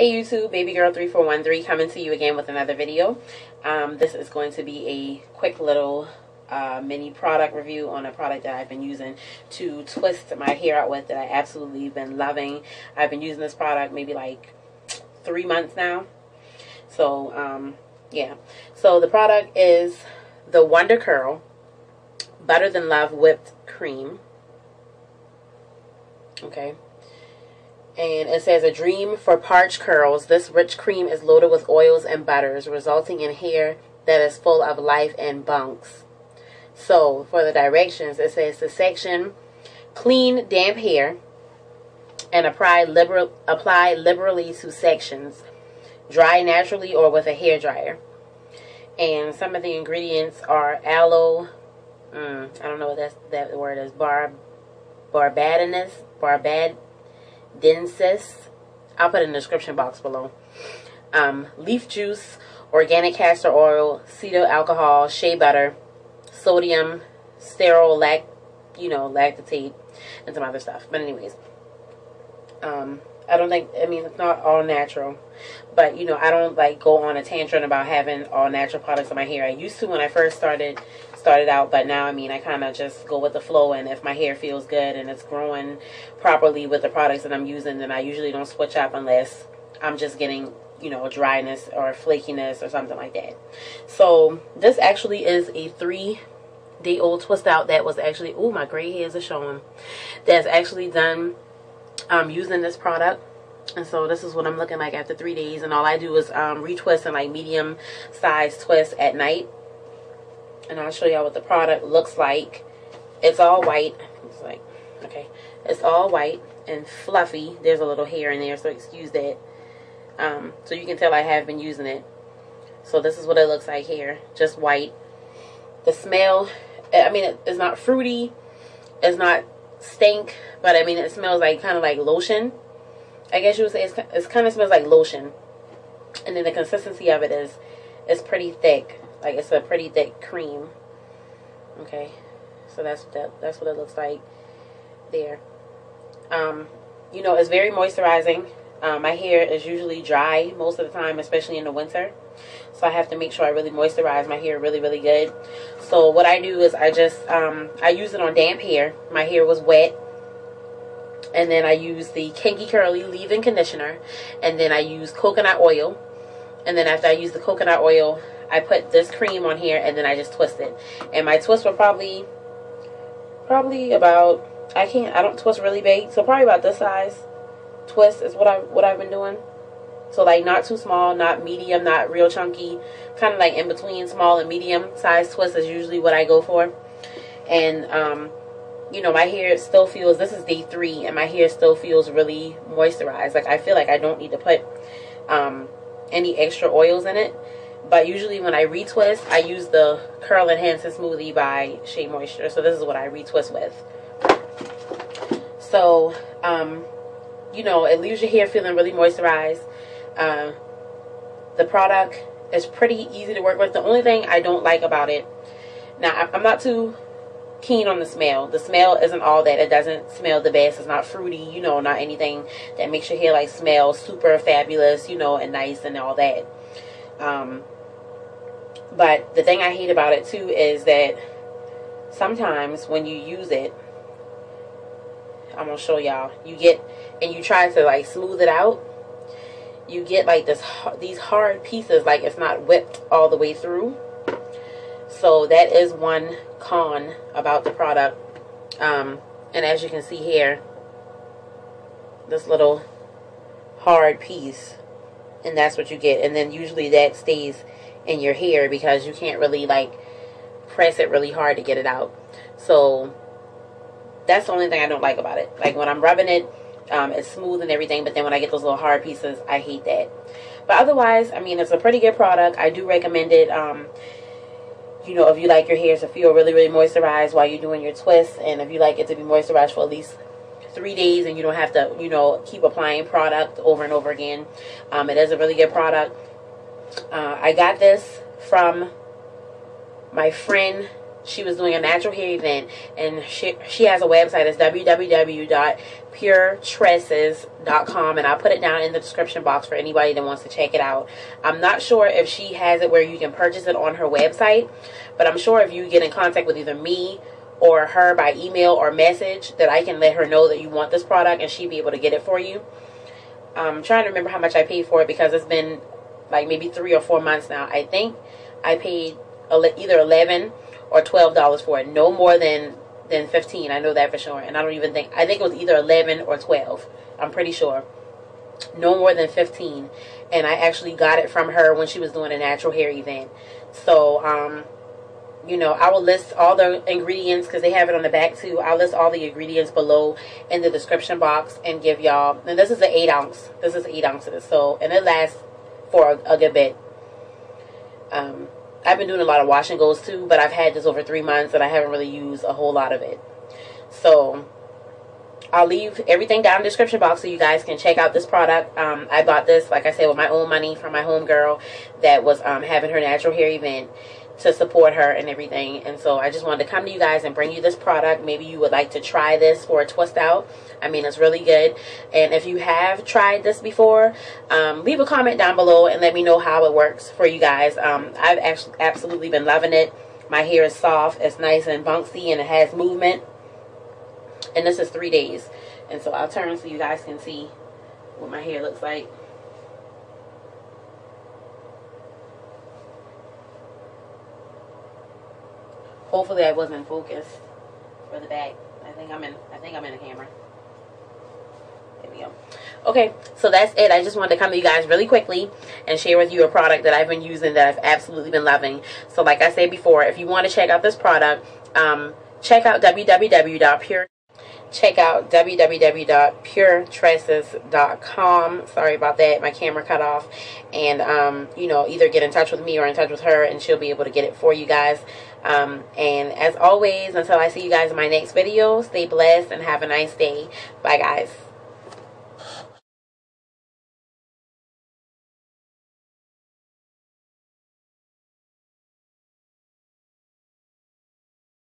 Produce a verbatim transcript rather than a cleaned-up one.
Hey YouTube, baby girl three four one three coming to you again with another video. Um, this is going to be a quick little uh, mini product review on a product that I've been using to twist my hair out with that I absolutely been loving. I've been using this product maybe like three months now. So um, yeah, so the product is the Wonder Curl Butter Than Love Whipped Cream. Okay. And it says, a dream for parched curls. This rich cream is loaded with oils and butters, resulting in hair that is full of life and bunks. So, for the directions, it says to section clean, damp hair and apply, liberal, apply liberally to sections. Dry naturally or with a hairdryer. And some of the ingredients are aloe, mm, I don't know what that's, that word is, bar, barbadensis, barbad. Densis. I'll put it in the description box below. Um, leaf juice, organic castor oil, cetyl alcohol, shea butter, sodium stearoyl lact, you know, lactate, and some other stuff. But anyways, um, I don't think. I mean, it's not all natural, but you know, I don't like go on a tantrum about having all natural products on my hair. I used to when I first started started out, but now I mean, I kind of just go with the flow. And if my hair feels good and it's growing properly with the products that I'm using, then I usually don't switch up unless I'm just getting, you know, dryness or flakiness or something like that. So this actually is a three-day-old twist out that was actually, oh, my gray hairs are showing. That's actually done. Um, using this product, and so this is what I'm looking like after three days, and all I do is um, retwist and like medium size twist at night, and I'll show y'all what the product looks like. It's all white. It's like, okay, it's all white and fluffy. There's a little hair in there, so excuse that. Um, so you can tell I have been using it. So this is what it looks like here, just white. The smell, I mean, it's not fruity, it's not stink, but I mean, it smells like kind of like lotion, I guess you would say. It's, it's kind of smells like lotion, and then the consistency of it is, it's pretty thick, like it's a pretty thick cream. Okay, so that's that, that's what it looks like there. Um, you know, it's very moisturizing. Um, my hair is usually dry most of the time, especially in the winter, so I have to make sure I really moisturize my hair really, really good. So what I do is I just, um, I use it on damp hair. My hair was wet. And then I use the Kinky Curly leave-in conditioner. And then I use coconut oil. And then after I use the coconut oil, I put this cream on here, and then I just twist it. And my twists were probably, probably about, I can't, I don't twist really big. So probably about this size twist is what, I, what I've been doing. So like not too small, not medium, not real chunky, kind of like in between small and medium size twist is usually what I go for. And um, you know, my hair still feels, this is day three, and my hair still feels really moisturized. Like I feel like I don't need to put um, any extra oils in it. But usually when I retwist, I use the Curl Enhancing Smoothie by Shea Moisture. So this is what I retwist with. So um, you know, it leaves your hair feeling really moisturized. Um, the product is pretty easy to work with. The only thing I don't like about it, now I'm not too keen on the smell. The smell isn't all that. It doesn't smell the best. It's not fruity, you know, not anything that makes your hair like smell super fabulous, you know, and nice and all that. Um, but the thing I hate about it too is that sometimes when you use it, I'm gonna show y'all, you get, and you try to like smooth it out, you get like this, these hard pieces, like it's not whipped all the way through. So that is one con about the product. Um, and as you can see here, this little hard piece, and that's what you get. And then usually that stays in your hair because you can't really like press it really hard to get it out. So that's the only thing I don't like about it. Like when I'm rubbing it, Um, it's smooth and everything, but then when I get those little hard pieces, I hate that. But otherwise, I mean, it's a pretty good product. I do recommend it. Um, you know, if you like your hair to feel really, really moisturized while you're doing your twists, and if you like it to be moisturized for at least three days and you don't have to, you know, keep applying product over and over again, um, it is a really good product. Uh, I got this from my friend she was doing a natural hair event, and she she has a website. It's w w w dot pure tresses dot com, and I'll put it down in the description box for anybody that wants to check it out. I'm not sure if she has it where you can purchase it on her website, but I'm sure if you get in contact with either me or her by email or message, that I can let her know that you want this product and she'd be able to get it for you. I'm trying to remember how much I paid for it, because it's been like maybe three or four months now. I think I paid either eleven or twelve dollars for it, no more than than fifteen. I know that for sure, and I don't even think I think it was either eleven or twelve. I'm pretty sure, no more than fifteen. And I actually got it from her when she was doing a natural hair event. So, um, you know, I will list all the ingredients, because they have it on the back too. I'll list all the ingredients below in the description box and give y'all. And this is an eight ounce. This is eight ounces. So, and it lasts for a, a good bit. Um. I've been doing a lot of wash and goes too, but I've had this over three months and I haven't really used a whole lot of it. So I'll leave everything down in the description box so you guys can check out this product. Um, I bought this, like I said, with my own money from my homegirl that was um, having her natural hair event to support her and everything. And so I just wanted to come to you guys and bring you this product. Maybe you would like to try this for a twist out. I mean, it's really good. And if you have tried this before, um, leave a comment down below and let me know how it works for you guys. Um, I've actually absolutely been loving it. My hair is soft, it's nice and bouncy, and it has movement. And this is three days. And so I'll turn so you guys can see what my hair looks like. Hopefully I wasn't focused for the back. I think I'm in I think I'm in a camera. There we go. Okay, so that's it. I just wanted to come to you guys really quickly and share with you a product that I've been using that I've absolutely been loving. So like I said before, if you want to check out this product, um, check out w w w dot pure check out w w w dot pure tresses dot com. Sorry about that, my camera cut off. And um, you know, either get in touch with me or in touch with her, and she'll be able to get it for you guys. Um, and as always, until I see you guys in my next video, stay blessed and have a nice day. Bye, guys.